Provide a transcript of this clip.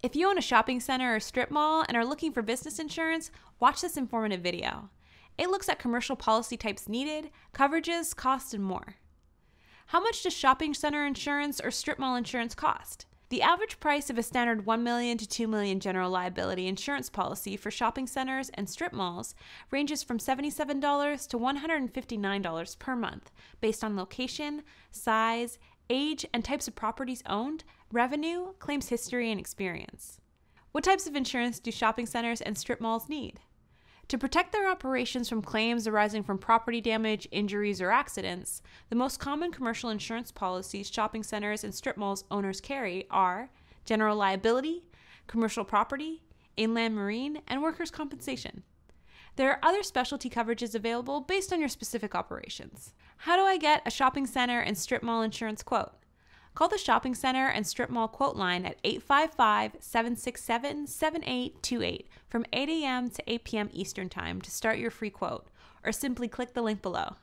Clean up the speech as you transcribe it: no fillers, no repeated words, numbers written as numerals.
If you own a shopping center or strip mall and are looking for business insurance, watch this informative video. It looks at commercial policy types needed, coverages, costs, and more. How much does shopping center insurance or strip mall insurance cost? The average price of a standard $1 million to $2 million general liability insurance policy for shopping centers and strip malls ranges from $77 to $159 per month based on location, size, age, and types of properties owned, revenue, claims history, and experience. What types of insurance do shopping centers and strip malls need? To protect their operations from claims arising from property damage, injuries, or accidents, the most common commercial insurance policies shopping centers and strip malls owners carry are general liability, commercial property, inland marine, and workers' compensation. There are other specialty coverages available based on your specific operations. How do I get a shopping center and strip mall insurance quote? Call the shopping center and strip mall quote line at 855-767-7828 from 8 a.m. to 8 p.m. Eastern Time to start your free quote, or simply click the link below.